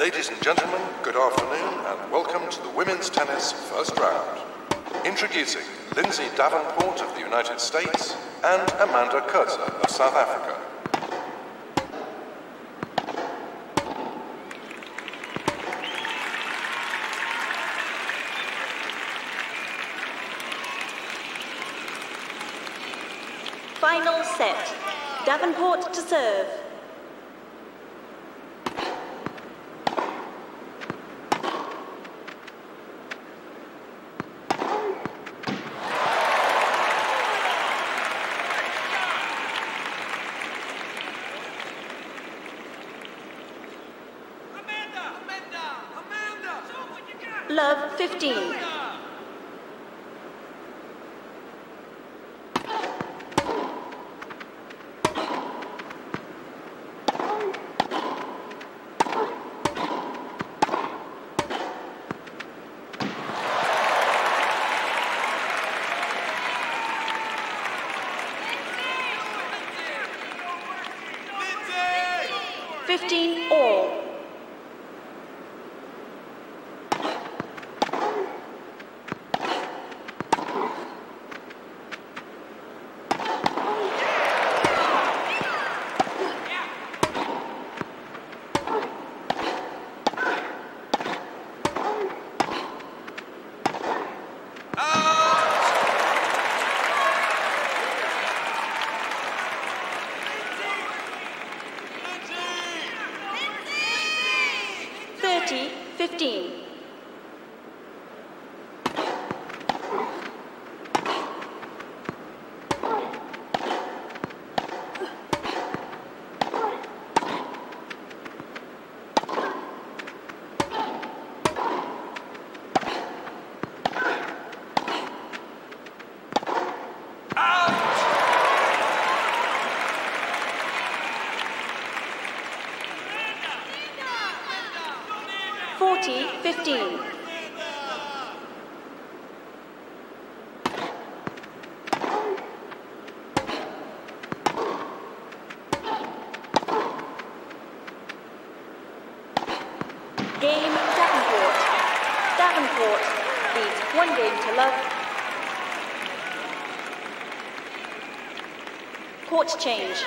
Ladies and gentlemen, good afternoon and welcome to the Women's Tennis First Round. Introducing Lindsay Davenport of the United States and Amanda Coetzer of South Africa. Final set. Davenport to serve. Love, 15. Lindsay! 15 all. Game Davenport. Davenport leads 1 game to love. Court change.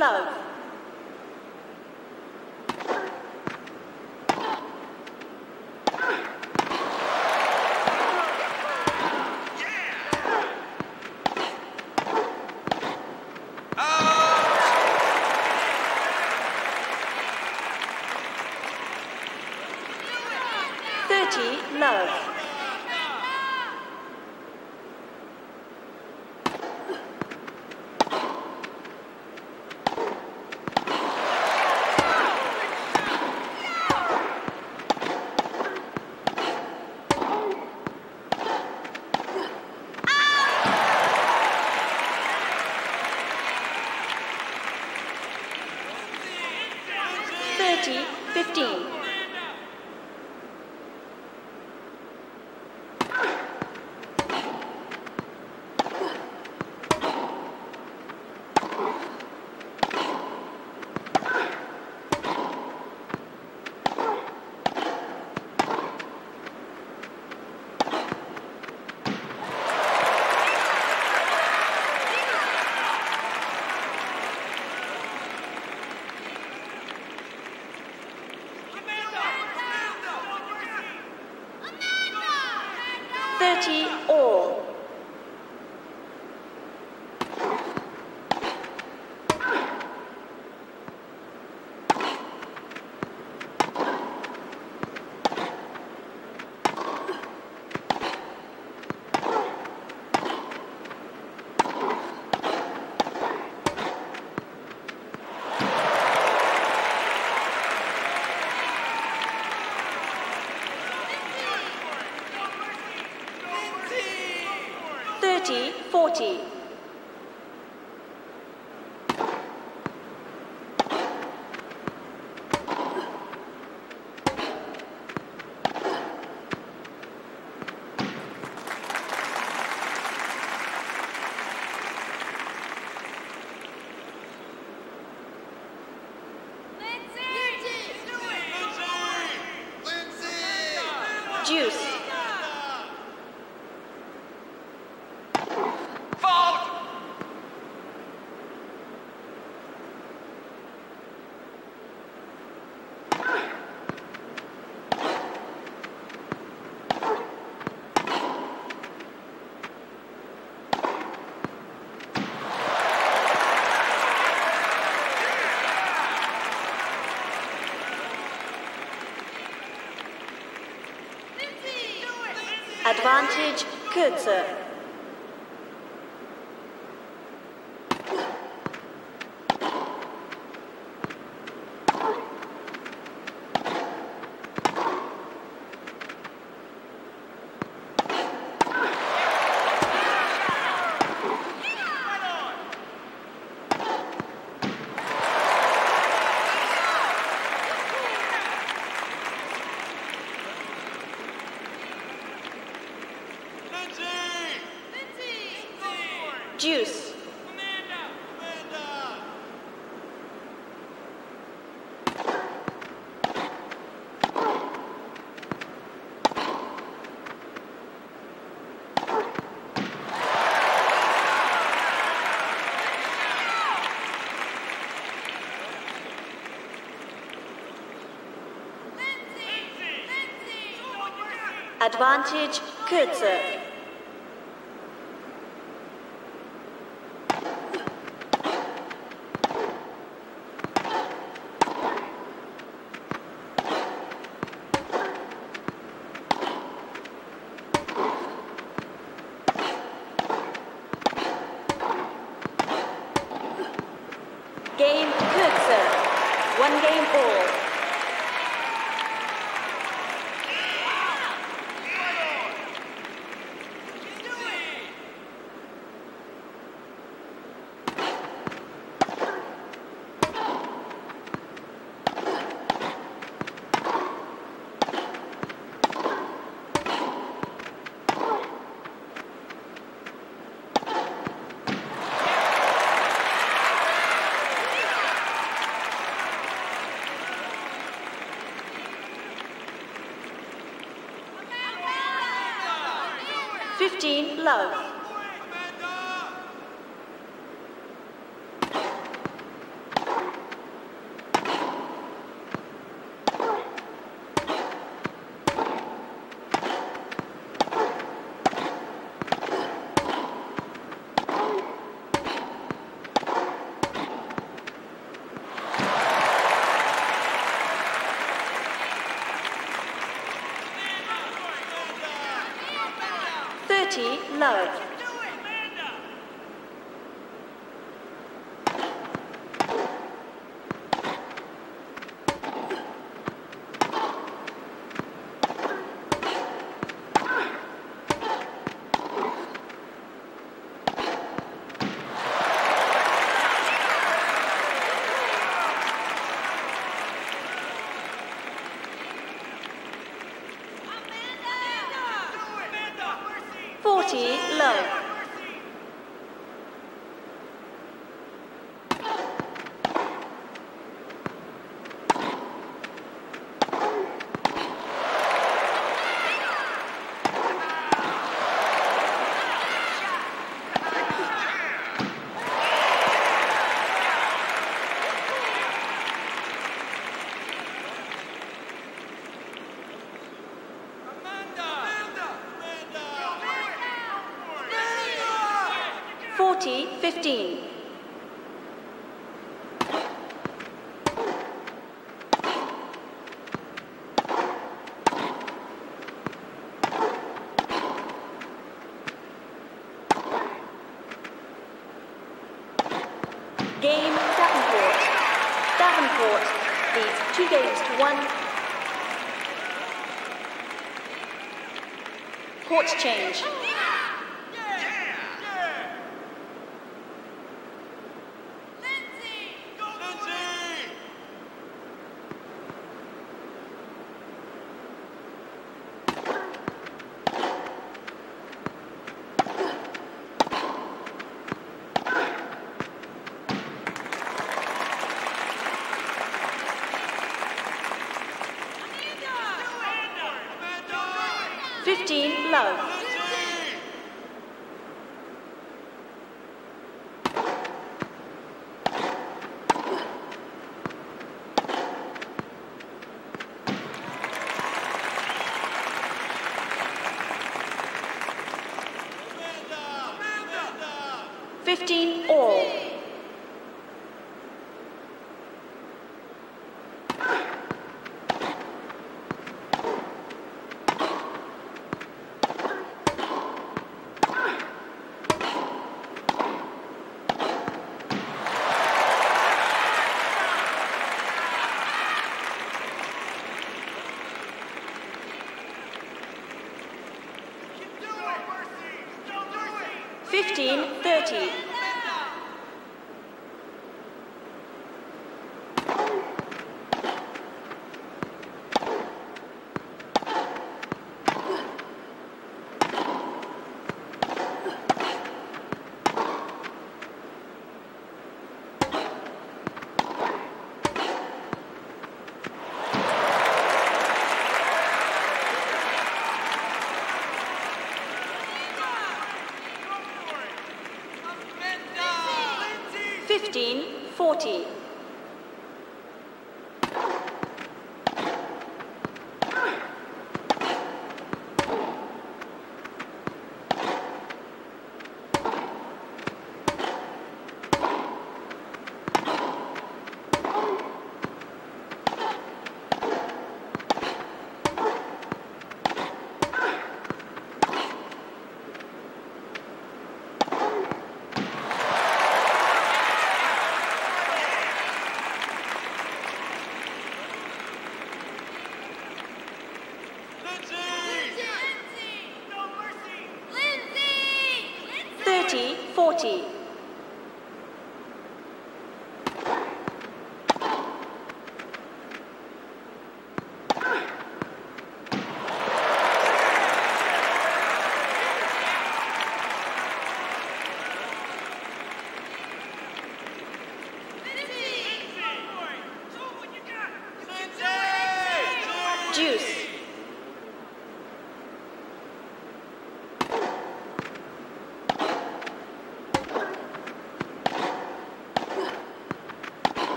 Love. 30 love. 30-40. Advantage, Coetzer. Juice. Advantage, Coetzer. Game, Coetzer. 1 game all. Love. Love. Love. Game, Davenport. Davenport leads 2 games to 1. Court change. Yeah. 15 all.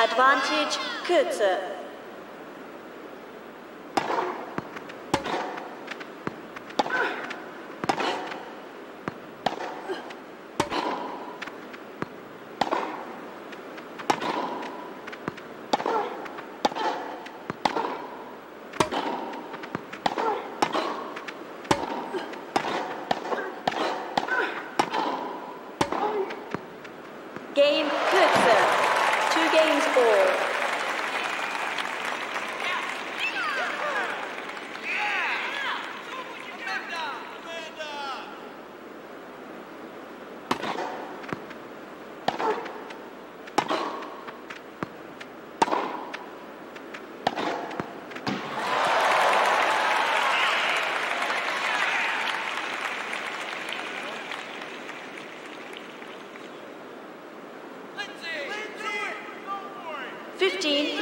Advantage, Coetzer.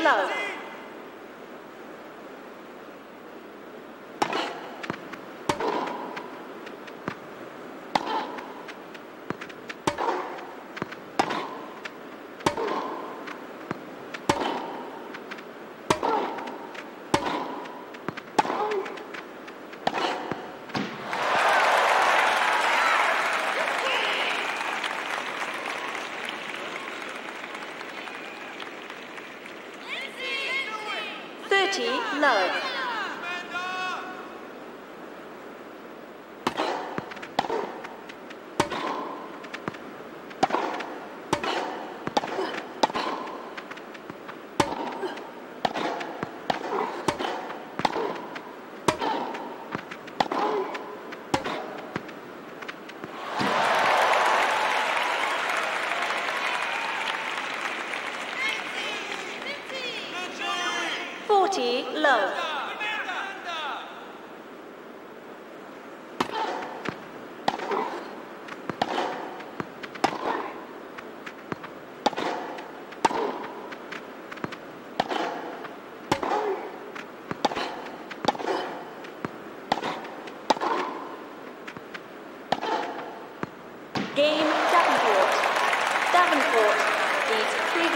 Love.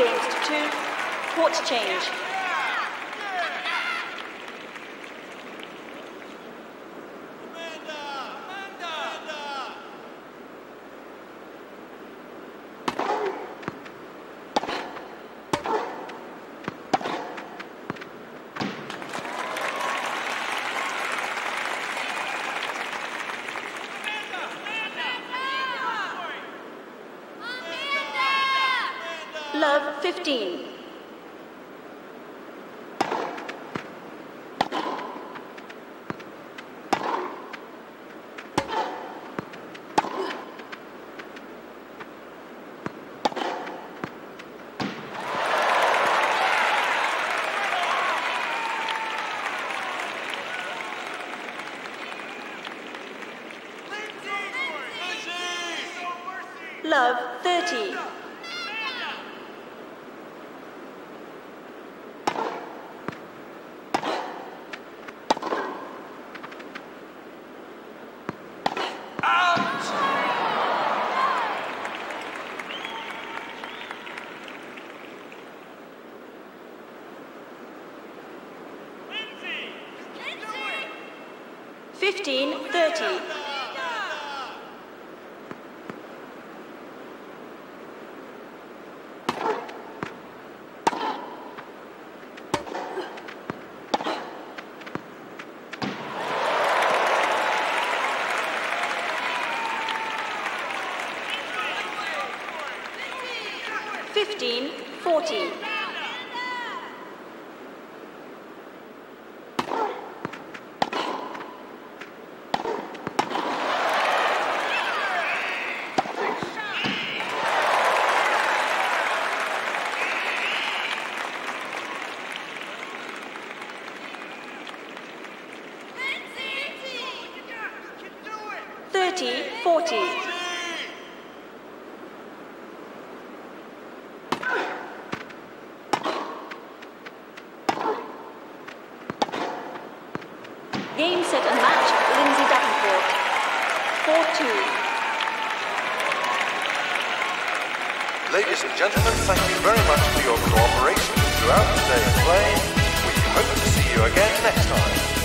games to 2, court change. Love 15. Love 30. Game, set and match, Lindsay Davenport, 4-2. Ladies and gentlemen, thank you very much for your cooperation throughout the day of play. We hope to see you again next time.